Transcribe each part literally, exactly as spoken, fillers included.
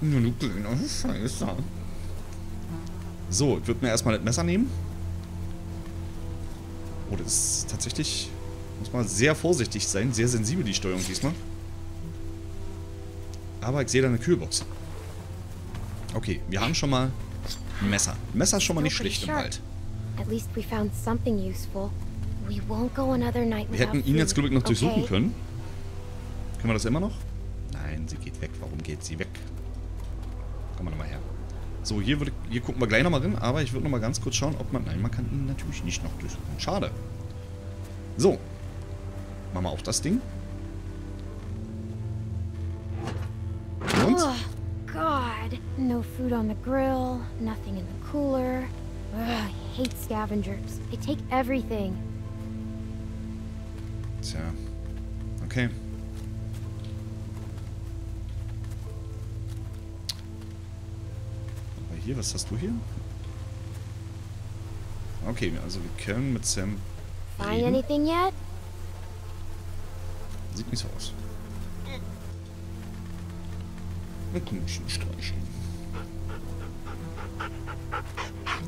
Du kleiner Scheißer. So, ich würde mir erstmal das Messer nehmen. Oh, das ist tatsächlich... Muss man sehr vorsichtig sein. Sehr sensibel die Steuerung diesmal. Aber ich sehe da eine Kühlbox. Okay, wir haben schon mal ein Messer. Ein Messer ist schon mal nicht schlecht im Wald. Wir hätten ihn jetzt, glaube ich, noch durchsuchen können. Können wir das immer noch? Nein, sie geht weg. Warum geht sie weg? Komm mal nochmal her. So, hier, würde, hier gucken wir gleich nochmal drin, aber ich würde nochmal ganz kurz schauen, ob man... Nein, man kann ihn natürlich nicht noch durchsuchen. Schade. So. Machen wir auf das Ding. Und? Oh Gott. No food on the grill, nothing in the cooler. Ugh, I hate scavengers. They take everything. Tja. Okay. Hier, was hast du hier? Okay, also wir können mit Sam reden. Sieht nicht so aus. Mit Menschen streichen.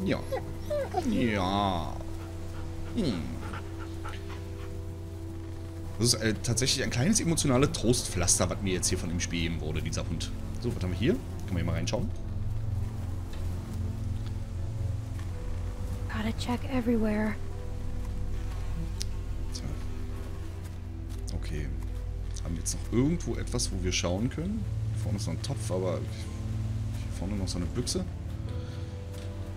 Ja. Ja. Hm. Das ist äh, tatsächlich ein kleines emotionales Trostpflaster, was mir jetzt hier von dem Spiel gegeben wurde, dieser Hund. So, was haben wir hier? Können wir hier mal reinschauen? Check everywhere. Okay. Haben wir jetzt noch irgendwo etwas, wo wir schauen können? Hier vorne ist noch ein Topf, aber hier vorne noch so eine Büchse.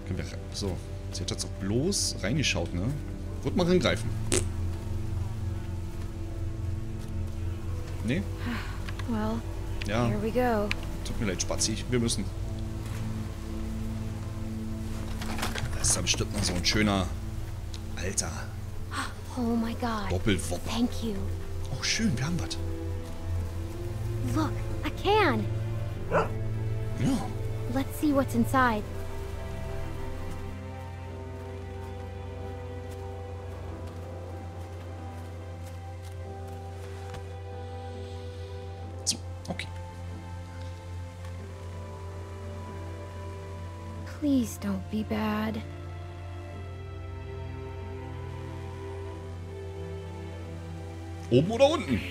Können wir so. Sie hat jetzt auch bloß reingeschaut, ne? Wird mal reingreifen. Nee? Well, ja. Here we go. Tut mir leid, Spazi. Wir müssen. Das ist da bestimmt noch so ein schöner Alter. Oh my God. Doppelwopper. Thank you. Oh schön, wir haben was. Look, a can. Ja. Let's see what's inside. So, okay. Please don't be bad. Oben oder unten?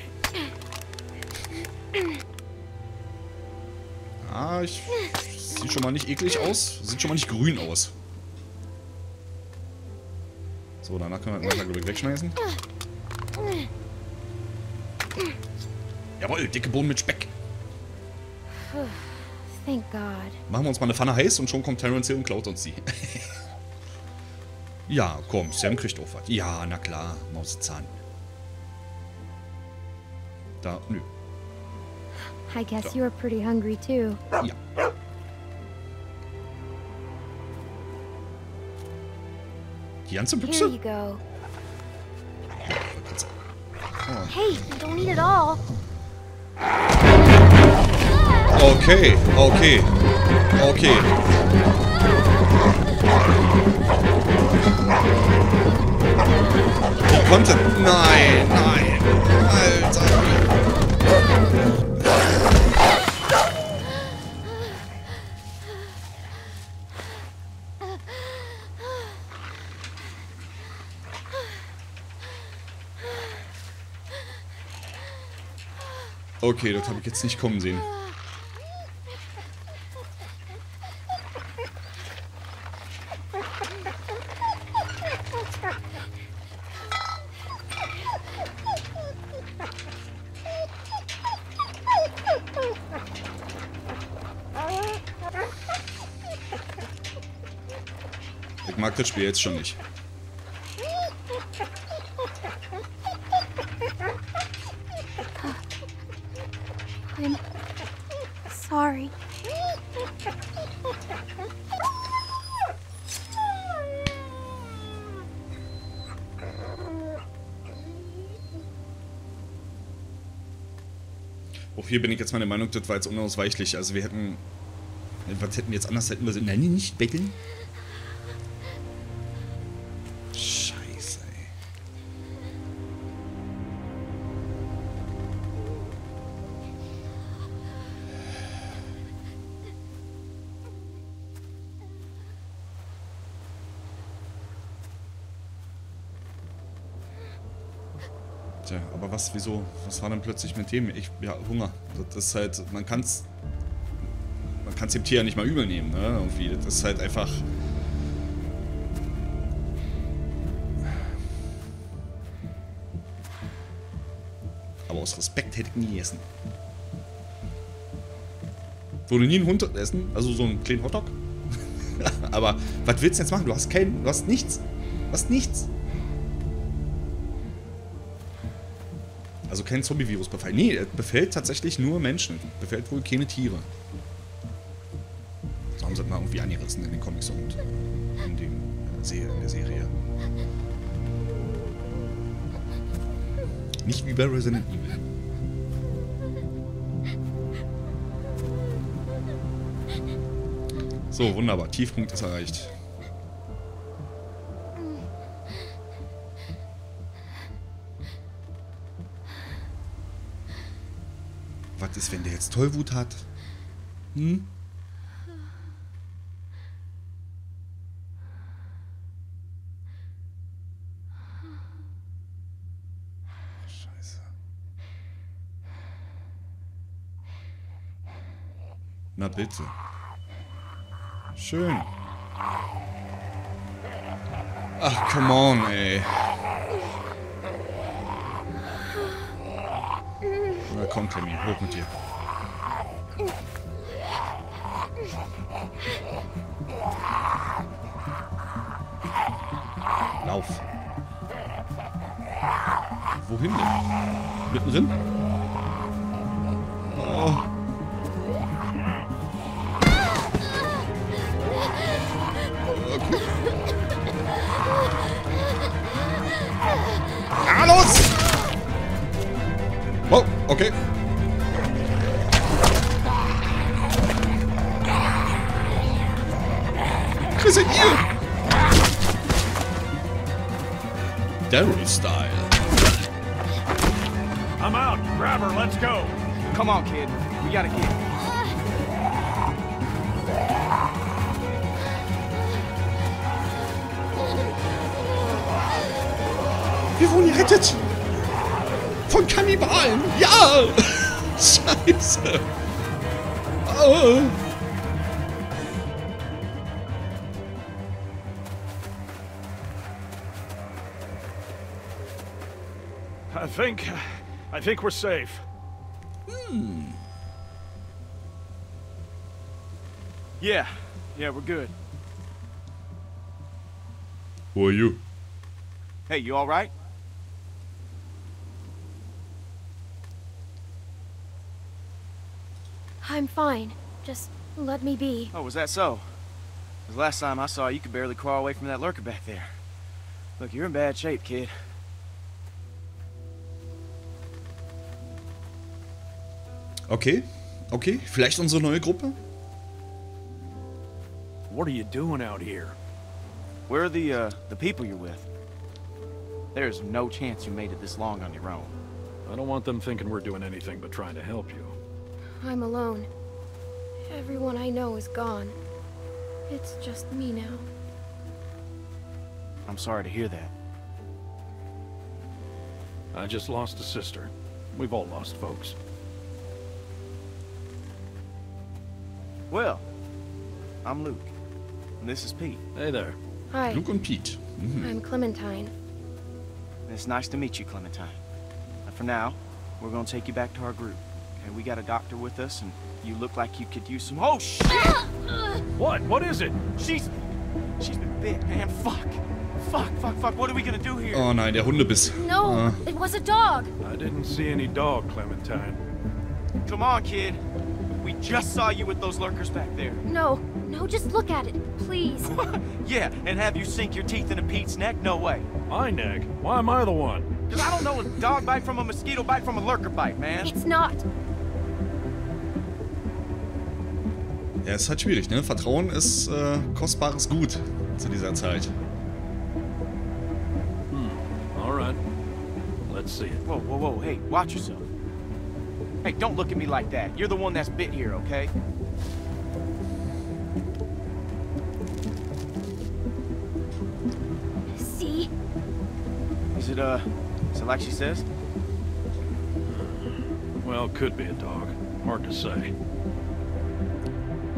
Ah, ich... Sieht schon mal nicht eklig aus. Sieht schon mal nicht grün aus. So, danach können wir den Wasserglück wegschmeißen. Jawohl, dicke Bohnen mit Speck. Thank God. Machen wir uns mal eine Pfanne heiß und schon kommt Terrence Hill und klaut uns die. Ja, komm, Sam kriegt auch was. Ja, na klar, Mauszahn. Da, nö. I guess da. You are pretty hungry too. Ja. Die ganze Büchse? Here you go. Oh. Hey, you don't need it all. Okay, okay, okay. Wie konnte? Nein, nein. Alter. Okay, das habe ich jetzt nicht kommen sehen. Das Spiel jetzt schon nicht. I'm sorry. Auch hier bin ich jetzt meiner Meinung, das war jetzt unausweichlich. Also wir hätten... Was hätten wir jetzt anders? Hätten wir so... Nein, nicht betteln. Tja, aber was, wieso? Was war denn plötzlich mit Themen? Ich, ja, Hunger. Das ist halt, man kann es man kann's dem Tier ja nicht mal übel nehmen, ne? Irgendwie. Das ist halt einfach... Aber aus Respekt hätte ich nie gegessen. Würde nie einen Hund essen, also so einen kleinen Hotdog. Aber was willst du jetzt machen? Du hast keinen, du hast nichts. Du hast nichts. Also kein Zombie-Virus befallen. Nee, es befällt tatsächlich nur Menschen. Befällt wohl keine Tiere. So haben sie das mal irgendwie angerissen in den Comics und in, dem, in der Serie. Nicht wie bei Resident Evil. So, wunderbar. Tiefpunkt ist erreicht. Was ist, wenn der jetzt Tollwut hat? Hm? Scheiße. Na bitte. Schön. Ach, come on, ey. Na komm, Clemmy, hoch mit dir. Lauf. Wohin denn? Mittendrin? Oh. Okay. Ah, los! Oh, okay. Was seid ihr? Derry Style. I'm out. Grab her. Let's go. Come on, kid. We gotta get. Wir wurden gerettet. Von Kannibalen! Ja! Scheiße! Oh. I think... I think we're safe. Hmm. Yeah. Yeah, we're good. Who are you? Hey, you alright? I'm fine. Just let me be. Oh, was that so? Because last time I saw you could barely crawl away from that lurker back there. Look, you're in bad shape, kid. Okay. Okay. Vielleicht unsere neue Gruppe? What are you doing out here? Where are the, uh, the people you're with? There's no chance you made it this long on your own. I don't want them thinking we're doing anything but trying to help you. I'm alone. Everyone I know is gone. It's just me now. I'm sorry to hear that. I just lost a sister. We've all lost folks. Well, I'm Luke. And this is Pete. Hey there. Hi. Luke and Pete. Mm-hmm. I'm Clementine. It's nice to meet you, Clementine. But for now, we're gonna take you back to our group. And we got a doctor with us, and you look like you could use some. Oh shit! What? What is it? She's, she's been bit, man. Fuck, fuck, fuck, fuck. What are we gonna do here? Oh nein, der Hundebiss. No, uh. it was a dog. I didn't see any dog, Clementine. Come on, kid. We just saw you with those lurkers back there. No, no, just look at it, please. Yeah, and have you sink your teeth into Pete's neck? No way. My neck? Why am I the one? Because I don't know a dog bite from a mosquito bite from a lurker bite, man. It's not. Ja, ist halt schwierig, ne? Vertrauen ist äh, kostbares Gut zu dieser Zeit. Hmm. All right. Let's see it. Whoa, whoa, whoa! Hey, watch yourself. Hey, don't look at me like that. You're the one that's bit here, okay? See? Is it uh? Is it like she says? Well, could be a dog. Hard to say.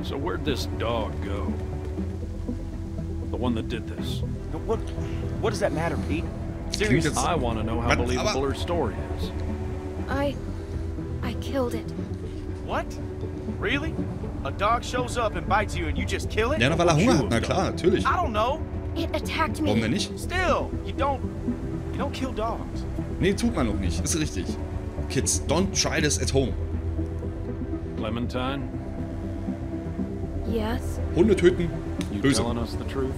So where'd this dog go? The one that did this. What, what does that matter, Pete? Seriously. I want to know how believable her story is. I... I killed it. What? Really? A dog shows up and bites you and you just kill it? Ja, da war Hunger. Na klar, natürlich. I don't know. It attacked me. Warum denn nicht? Still, you don't... You don't kill dogs. Nee, tut man noch nicht. Ist richtig. Kids, don't try this at home. Clementine? Yes? Hunde töten. You Böse. Telling us the truth?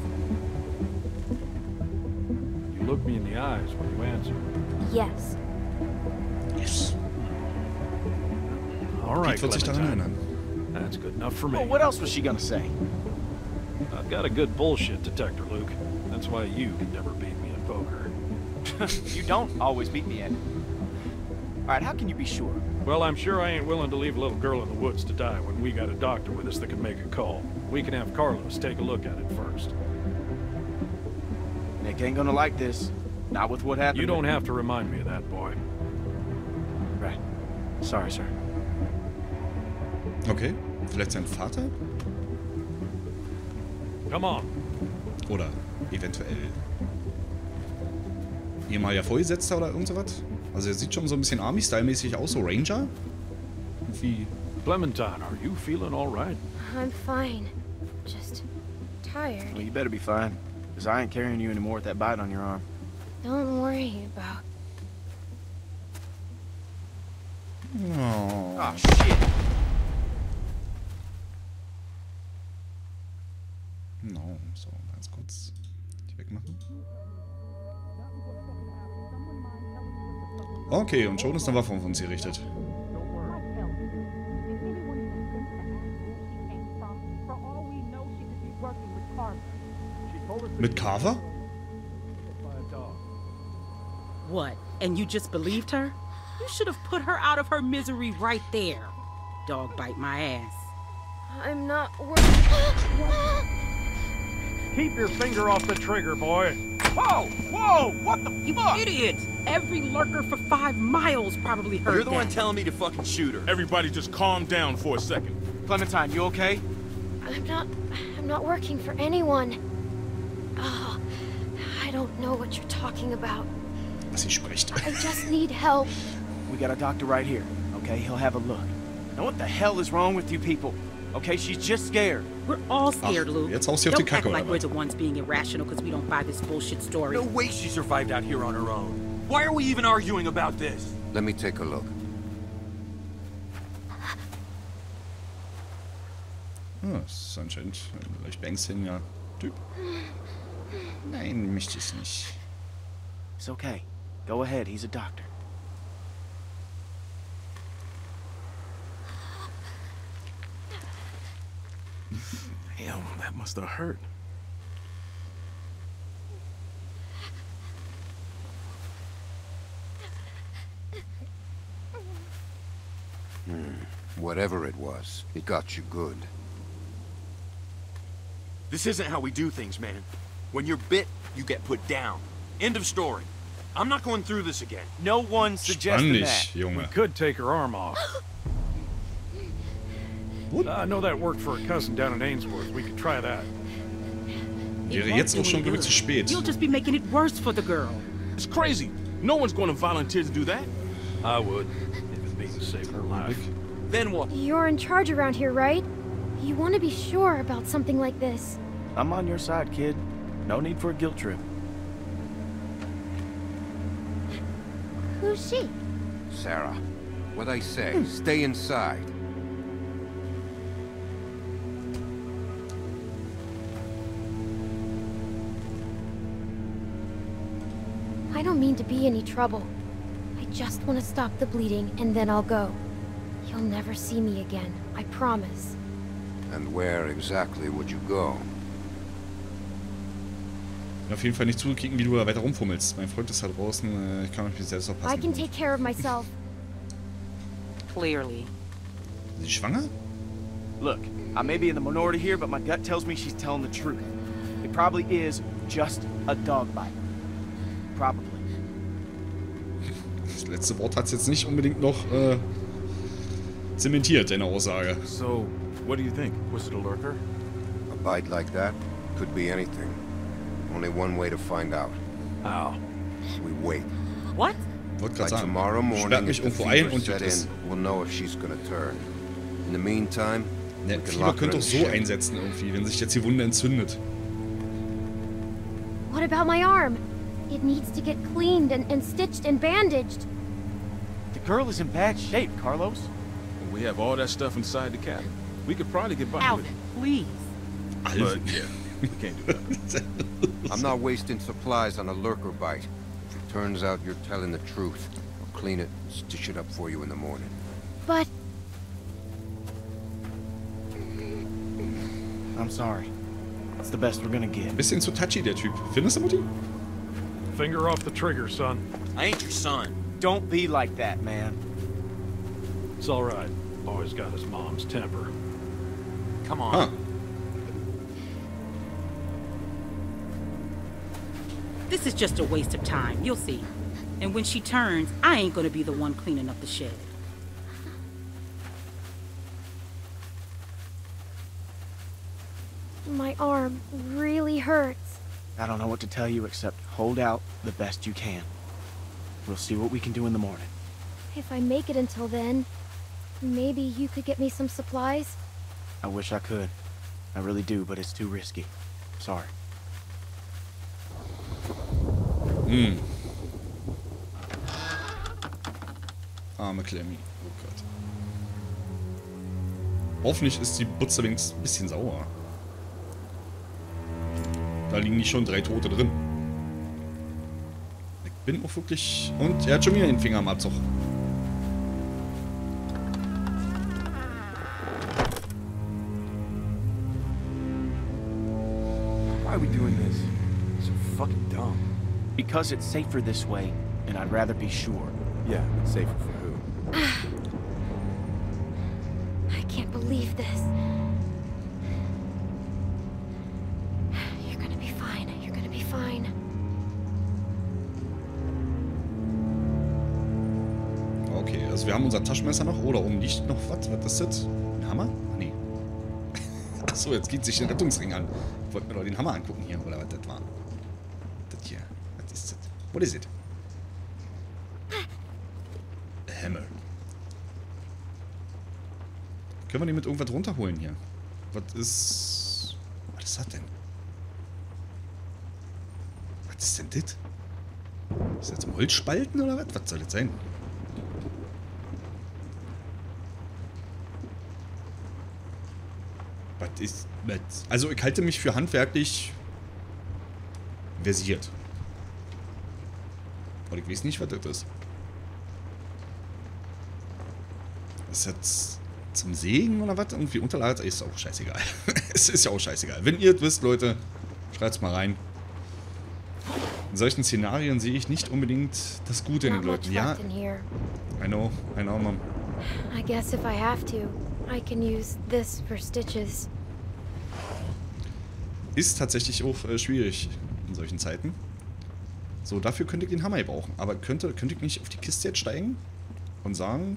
You look me in the eyes when you answer. Yes. Yes. All right, Clementine. That's good enough for me. Well, what else was she gonna say? I've got a good bullshit detector, Luke. That's why you can never beat me at poker. You don't always beat me at it. All right, how can you be sure? Well, I'm sure I ain't willing to leave a little girl in the woods to die when we got a doctor with us that can make a call. We can have Carlos take a look at it first. Nick ain't gonna like this. Not with what happened. You don't have to remind me of that, boy. Right. Sorry, sir. Okay. Vielleicht sein Vater? Come on. Oder eventuell ehemaliger Vorgesetzter oder irgend sowas? Also er sieht schon so ein bisschen Army-Style-mäßig aus, so Ranger. Wie? Clementine, are you feeling all right? I'm fine. Just tired. Well, you better be fine, because I ain't carrying you anymore with that bite on your arm. Don't worry about... Oh. Oh, shit. No, so, ganz kurz die wegmachen. Okay, und schon ist eine Waffe auf uns gerichtet. Mit Carver? What? And you just believed her? You should have put her out of her misery right there. Dog bite my ass. I'm not worried. Keep your finger off the trigger, boy. Whoa! Whoa! What the you fuck? You idiot! Every lurker for five miles probably heard that. You're the that. one telling me to fucking shoot her. Everybody just calm down for a second. Clementine, you okay? I'm not... I'm not working for anyone. Oh, I don't know what you're talking about. Sie spricht. I just need help. We got a doctor right here, okay? He'll have a look. Now what the hell is wrong with you people? Okay, she's just scared. We're all scared, Luke. Don't act like we're the ones being irrational because we don't buy this bullshit story. No way she survived out here on her own. Why are we even arguing about this? Let me take a look. Oh, das ist anscheinend ein leicht beängstigender Typ. Nein, möchte ich nicht. It's okay. Go ahead, he's a doctor. Damn, that must have hurt. Hmm. Whatever it was, it got you good. This isn't how we do things, man. When you're bit, you get put down. End of story. I'm not going through this again. No one suggested that. We could take her arm off. Uh, I know that worked for a cousin down in Ainsworth. We could try that. Wäre jetzt auch schon genug zu spät. You'll just be making it worse for the girl. It's crazy. No one's going to volunteer to do that. I would, if it means saving her life. Then what? You're in charge around here, right? You want to be sure about something like this. I'm on your side, kid. No need for a guilt trip. Who's she? Sarah. What I say, mm. stay inside. I don't mean to be any trouble. I just want to stop the bleeding, and then I'll go. You'll never see me again, I promise. And where exactly would you go? Auf jeden Fall nicht zukicken, wie du da weiter rumfummelst. Mein Freund ist da draußen. Ich kann mich selbst verpassen. I can take care of myself. Clearly. Ist sie schwanger? Look, I may be in the minority here, but my gut tells me she's telling the truth. It probably is just a dog bite. Probably. Das letzte Wort hat es jetzt nicht unbedingt noch äh, zementiert, deine Aussage. So, what do you think? Was it a lurker? A bite like that? Could be anything. Only one way to find out. How? We wait. What? By tomorrow morning, if the fever set in, we'll know if she's gonna turn. In the meantime, we can lock her in the shed. Fieber könnte auch so einsetzen irgendwie, wenn sich jetzt die Wunde entzündet. What about my arm? It needs to get cleaned and, and stitched and bandaged. The girl is in bad shape, Carlos. We have all that stuff inside the cabin. We could probably get by Alvin, with it. Please. But yeah, we can't do that. I'm not wasting supplies on a lurker bite. If it turns out you're telling the truth, I'll clean it and stitch it up for you in the morning. But... I'm sorry. It's the best we're gonna get. Bisschen zu touchy, der Typ. Findest du, Mutti? Finger off the trigger, son. I ain't your son. Don't be like that, man. It's all right. Boy's got his mom's temper. Come on. Huh. This is just a waste of time. You'll see. And when she turns, I ain't gonna be the one cleaning up the shed. My arm really hurts. I don't know what to tell you except hold out the best you can. We'll see what we can do in the morning. If I make it until then, maybe you could get me some supplies? I wish I could. I really do, but it's too risky. Sorry. Hm. Arme Clemmy. Oh Gott. Hoffentlich ist die Butze wenigstens ein bisschen sauer. Da liegen nicht schon drei Tote drin. Ich bin auch wirklich... Und er hat schon wieder den Finger am Abzug. Why are we doing this? It's so fucking dumb. Because it's safer this way, and I'd rather be sure. Yeah, safer for who? I can't believe this. Okay, also wir haben unser Taschenmesser noch. Oder um nicht noch was? Was ist das? Ein Hammer? Nee. Achso, jetzt geht sich den Rettungsring an. Ich wollte mir doch den Hammer angucken hier, oder was das war. Das hier. Was ist das? What is it? A hammer. Können wir den mit irgendwas runterholen hier? Was ist... Was ist das denn? Was ist denn das? Ist das im Holzspalten oder was? Was soll das sein? Was ist das? Also ich halte mich für handwerklich versiert. Und ich weiß nicht, was das ist. Ist das zum Sägen oder was? Irgendwie Unterlage? Ist auch scheißegal. Es ist ja auch scheißegal. Wenn ihr es wisst, Leute, schreibt's mal rein. In solchen Szenarien sehe ich nicht unbedingt das Gute in den Leuten. Ja, I know, I know, Mom. I guess if I have to, I can use this for stitches. Ist tatsächlich auch äh, schwierig in solchen Zeiten. So, dafür könnte ich den Hammer brauchen. Aber könnte, könnte ich nicht auf die Kiste jetzt steigen und sagen...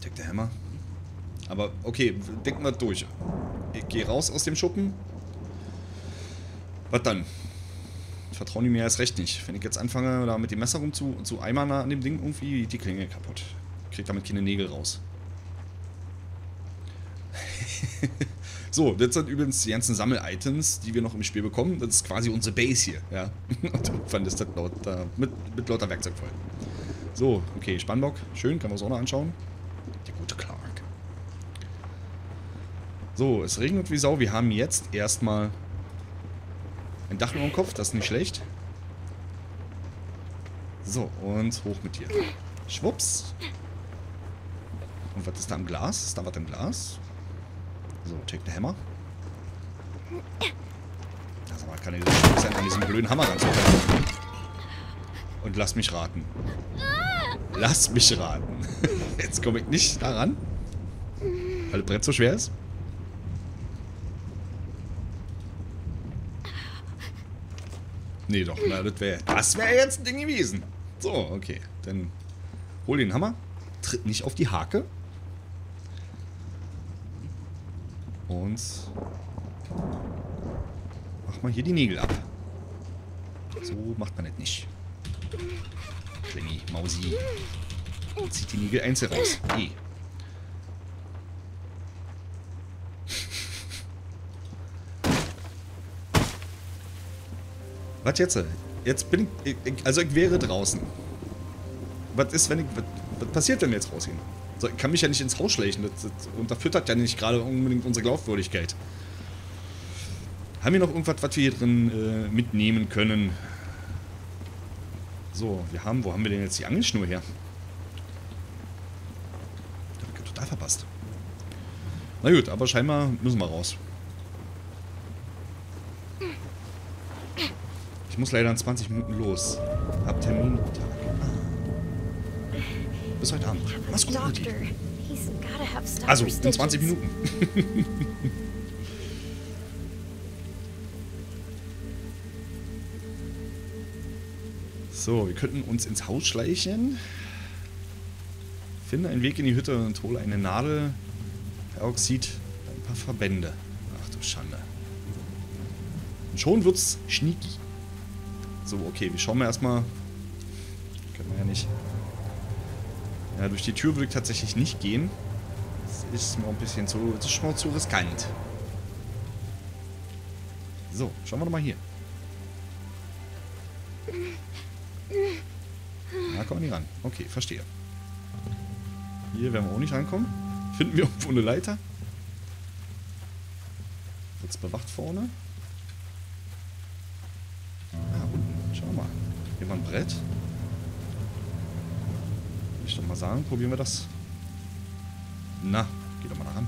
Take the hammer. Aber okay, denken wir durch. Ich gehe raus aus dem Schuppen. Was dann? Ich vertraue mir erst recht nicht. Wenn ich jetzt anfange, da mit dem Messer rum zu, zu eimern an dem Ding, irgendwie die Klinge kaputt. Ich krieg damit keine Nägel raus. So, das sind übrigens die ganzen Sammel-Items, die wir noch im Spiel bekommen. Das ist quasi unsere Base hier. Ja. Und irgendwann ist das lauter, mit, mit lauter Werkzeug voll. So, okay, Spannbock. Schön, können wir uns auch noch anschauen. Der gute Clark. So, es regnet wie Sau. Wir haben jetzt erstmal... Ein Dach über dem Kopf, das ist nicht schlecht. So, und hoch mit dir. Schwupps. Und was ist da am Glas? Ist da was im Glas? So, take the hammer. Das aber keine Lösung sein, an diesem blöden Hammer ranzukommen. Und lass mich raten. Lass mich raten. Jetzt komme ich nicht daran, weil das Brett so schwer ist. Nee, doch, na, das wäre das wäre jetzt ein Ding gewesen. So, okay, dann Hol den Hammer. Tritt nicht auf die Hake. Und mach mal hier die Nägel ab. So macht man das nicht. Klemmi, Mausi. Zieht die Nägel einzeln raus. E. Was jetzt? Jetzt bin ich, also ich wäre draußen. Was ist, wenn ich, was, was passiert, wenn wir jetzt rausgehen? Also ich kann mich ja nicht ins Haus schleichen. Das, das unterfüttert ja nicht gerade unbedingt unsere Glaubwürdigkeit. Haben wir noch irgendwas, was wir hier drin äh, mitnehmen können? So, wir haben, wo haben wir denn jetzt die Angelschnur her? Da hab ich total verpasst. Na gut, aber scheinbar müssen wir raus. Ich muss leider in zwanzig Minuten los. Hab Termin. Bis heute Abend. Mach's gut, Mutti. Also, in zwanzig Minuten. So, wir könnten uns ins Haus schleichen. Finde einen Weg in die Hütte und hole eine Nadel, Peroxid, ein paar Verbände. Ach du Schande. Und schon wird's schnieki. So, okay, wir schauen mal erstmal. Können wir ja nicht. Ja, durch die Tür würde ich tatsächlich nicht gehen. Das ist mir ein bisschen zu, das ist schon mal zu riskant. So, schauen wir doch mal hier. Da kommen wir nicht ran. Okay, verstehe. Hier werden wir auch nicht rankommen. Finden wir irgendwo eine Leiter. Wird's bewacht vorne? Ein Brett. Will ich doch mal sagen, probieren wir das. Na, geht doch mal nach an.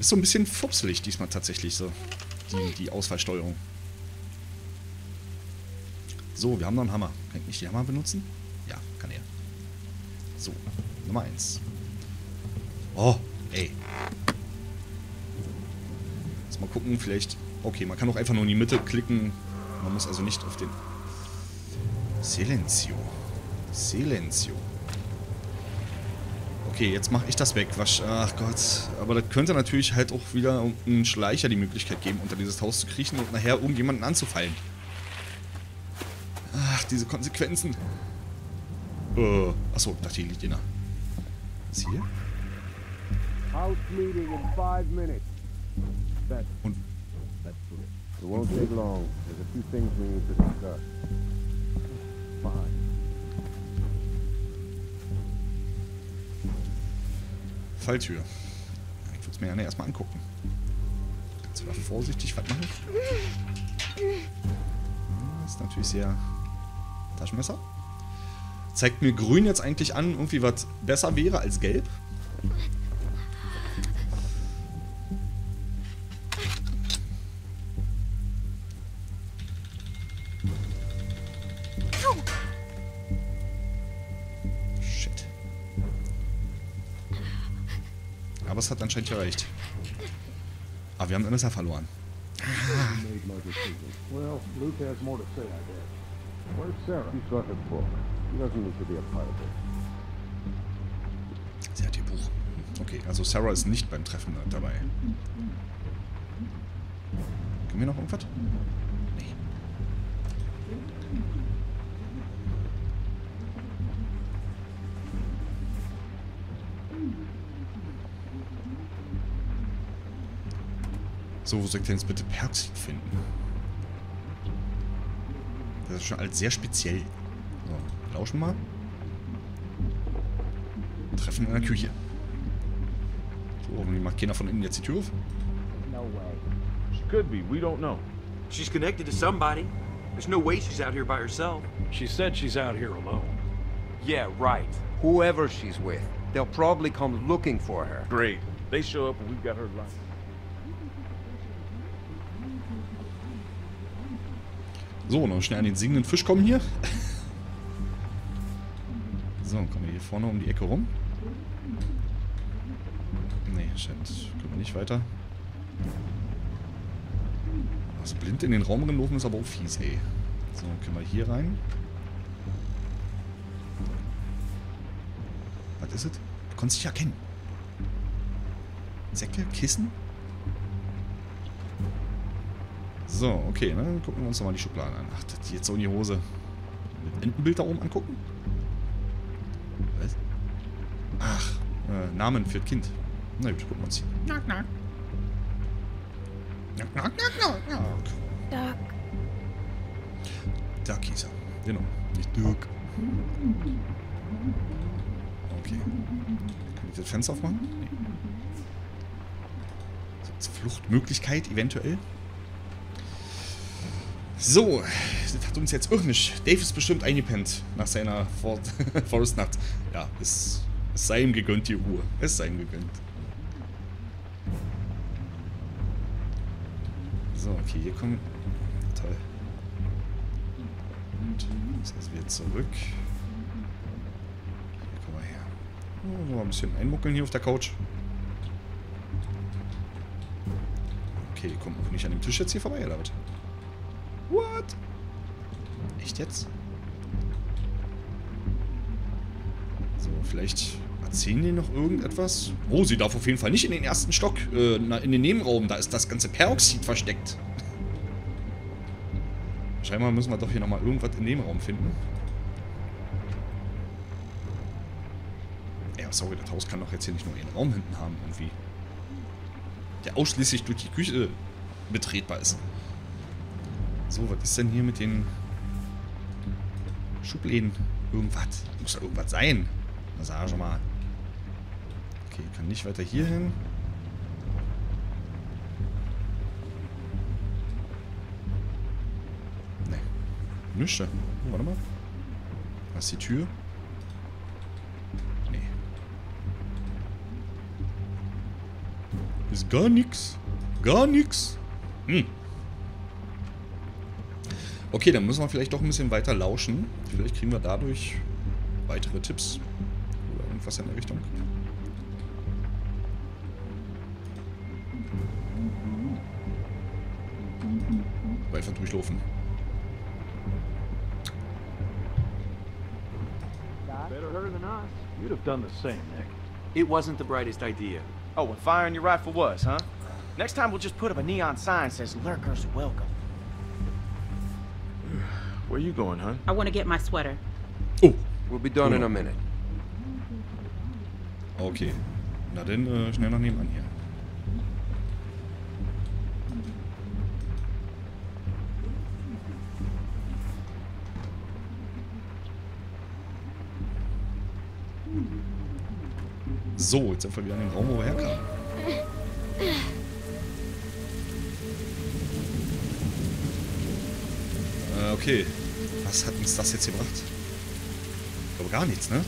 Ist so ein bisschen fupselig diesmal tatsächlich so. Die, die Ausfallsteuerung. So, wir haben noch einen Hammer. Kann ich nicht den Hammer benutzen? Ja, kann er. So, Nummer eins. Oh, ey. Jetzt mal gucken, vielleicht. Okay, man kann auch einfach nur in die Mitte klicken. Man muss also nicht auf den. Silencio. Silencio. Okay, jetzt mache ich das weg. Was, ach Gott. Aber das könnte natürlich halt auch wieder einem Schleicher die Möglichkeit geben, unter dieses Haus zu kriechen und nachher irgendjemanden anzufallen. Ach, diese Konsequenzen. Äh, achso, ich dachte, hier liegt einer. Was hier? Und. Falltür. Ich würde es mir gerne erstmal angucken. Ganz vorsichtig, was mache ich? Das ist natürlich sehr. Taschenmesser. Zeigt mir grün jetzt eigentlich an, irgendwie was besser wäre als gelb. Aber es hat anscheinend gereicht. Aber wir haben den Messer verloren. Sie hat ihr Buch. Okay, also Sarah ist nicht beim Treffen dabei. Können wir noch irgendwas? Nee. So, wo soll ich denn jetzt bitte Peroxid finden? Das ist schon alles sehr speziell. So, lauschen mal. Treffen in der Küche. So, hoffentlich macht keiner von innen jetzt die Tür auf. No way. She could be, we don't know. She's connected to somebody. There's no way she's out here by herself. She said she's out here alone. Yeah, right. Whoever she's with, they'll probably come looking for her. Great. They show up and we've got her locked. So, noch schnell an den singenden Fisch kommen hier. So, kommen wir hier vorne um die Ecke rum. Nee, scheint, können wir nicht weiter. Was blind in den Raum reinlaufen ist aber auch fies, ey. So, können wir hier rein. Was ist es? Du konntest dich erkennen. Säcke? Kissen? So, okay, ne? Gucken wir uns nochmal die Schubladen an. Ach, das jetzt so in die Hose. Mit Entenbild da oben angucken? Was? Ach, äh, Namen für das Kind. Na gut, gucken wir uns hier. Knock, knock. Knock, knock, knock, knock. Duck. Duck hieß er. Genau. Nicht Dirk. Okay. Kann ich das Fenster aufmachen? Nee. Das ist eine Fluchtmöglichkeit, eventuell. So, das hat uns jetzt irrnisch. Dave ist bestimmt eingepennt nach seiner For Forestnacht. Ja, es, es sei ihm gegönnt, die Ruhe. Es sei ihm gegönnt. So, okay, hier kommen... Toll. Gut, das heißt, wir jetzt zurück. Hier kommen wir her. Oh, ein bisschen einmuckeln hier auf der Couch. Okay, kommt auch nicht an dem Tisch jetzt hier vorbei, oder was? What? Echt jetzt? So, vielleicht erzählen die noch irgendetwas? Oh, sie darf auf jeden Fall nicht in den ersten Stock, äh, in den Nebenraum. Da ist das ganze Peroxid versteckt. Scheinbar müssen wir doch hier nochmal irgendwas in dem Raum finden. Ja, sorry, das Haus kann doch jetzt hier nicht nur einen Raum hinten haben, irgendwie. Der ausschließlich durch die Küche betretbar ist. So, was ist denn hier mit den Schubläden? Irgendwas. Muss da irgendwas sein. Na, sag schon mal. Okay, kann nicht weiter hier hin. Ne. Nichts. Oh, warte mal. Was ist die Tür? Ne. Ist gar nichts. Gar nichts. Hm. Okay, dann müssen wir vielleicht doch ein bisschen weiter lauschen. Vielleicht kriegen wir dadurch weitere Tipps. Oder irgendwas in der Richtung. Einfach durchlaufen. Better her than us. You'd have done the same, Nick. It wasn't the brightest idea. Oh, and firing your rifle was, huh? Next time we'll just put up a neon sign that says lurkers welcome. Where you going, huh? I want to get my sweater. Oh. We'll be done oh. in a minute. Okay. Na denn, äh, schnell noch nebenan hier. So, jetzt sind wir wieder in den Raum, wo wir herkamen. Okay, was hat uns das jetzt gebracht? Ich glaube gar nichts, ne?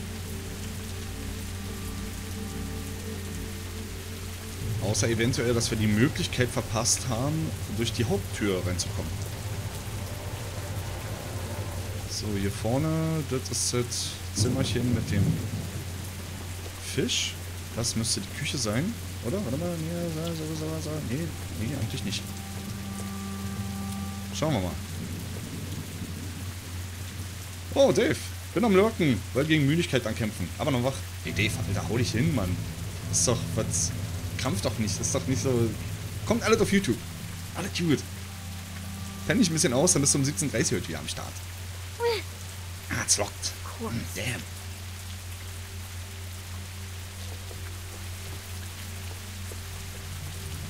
Außer eventuell, dass wir die Möglichkeit verpasst haben, durch die Haupttür reinzukommen. So, hier vorne, das ist das Zimmerchen mit dem Fisch. Das müsste die Küche sein, oder? Warte mal, nee, nee, nee, eigentlich nicht. Schauen wir mal. Oh, Dave, bin am Lurken, weil gegen Müdigkeit ankämpfen. Aber noch wach. Hey, Dave, Alter, hau dich hin, Mann. Ist doch, was. Krampf doch nicht, ist doch nicht so. Kommt alles auf YouTube. Alles gut. Fände ich ein bisschen aus, dann bist du um siebzehn Uhr dreißig heute wieder am Start. Ah, es lockt. Damn.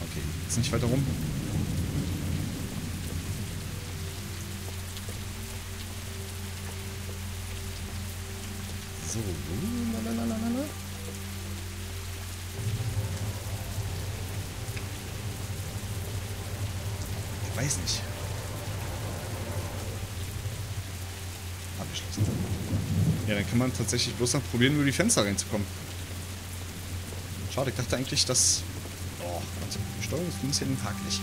Okay, jetzt nicht weiter rum. So, lalalala. Ich weiß nicht. Abgeschlossen. Ja, dann kann man tatsächlich bloß noch probieren, über die Fenster reinzukommen. Schade, ich dachte eigentlich, dass... Oh, warte, die Steuerung ist ein bisschen hakelig.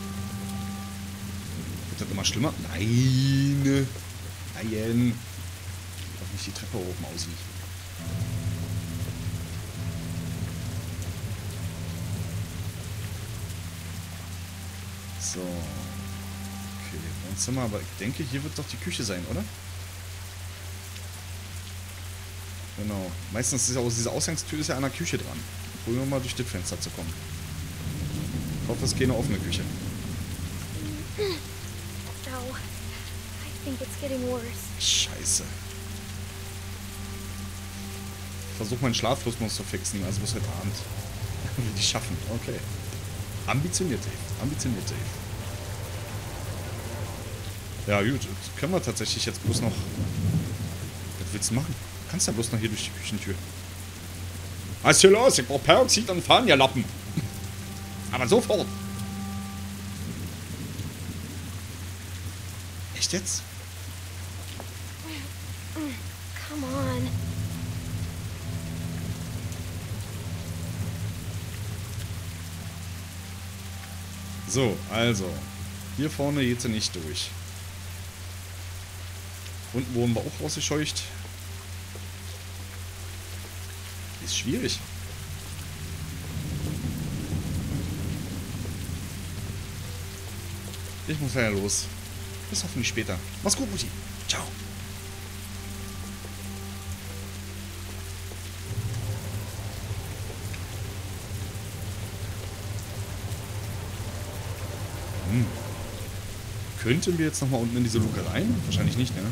Wird das immer schlimmer? Nein! Nein! Doch nicht die Treppe oben aussieht. So. Okay, Wohnzimmer, aber ich denke, hier wird doch die Küche sein, oder? Genau. Meistens ist auch diese Ausgangstür ist ja an der Küche dran. Probieren wir mal durch das Fenster zu kommen. Ich hoffe, es ist keine offene Küche. Scheiße. Ich versuche meinen Schlafrhythmus zu fixen, also bis heute Abend. Will ich schaffen, okay. Ambitioniert, Dave. Ambitioniert, Dave. Ja, gut. Das können wir tatsächlich jetzt bloß noch... Was willst du machen? Du kannst ja bloß noch hier durch die Küchentür. Was ist hier los? Ich brauche Peroxid und fahren, ihr Lappen. Aber sofort. Echt jetzt? Come on. So, also. Hier vorne geht's ja nicht durch. Unten wurden wir auch rausgescheucht. Ist schwierig. Ich muss leider los. Bis hoffentlich später. Mach's gut, Mutti. Ciao. Hm. Könnten wir jetzt nochmal unten in diese Luke rein? Wahrscheinlich nicht, ne?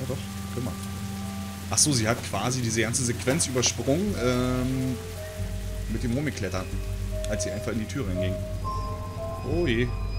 Ja doch, können wir. Achso, sie hat quasi diese ganze Sequenz übersprungen ähm, mit dem Rummiklettern, als sie einfach in die Tür reinging. Oh je.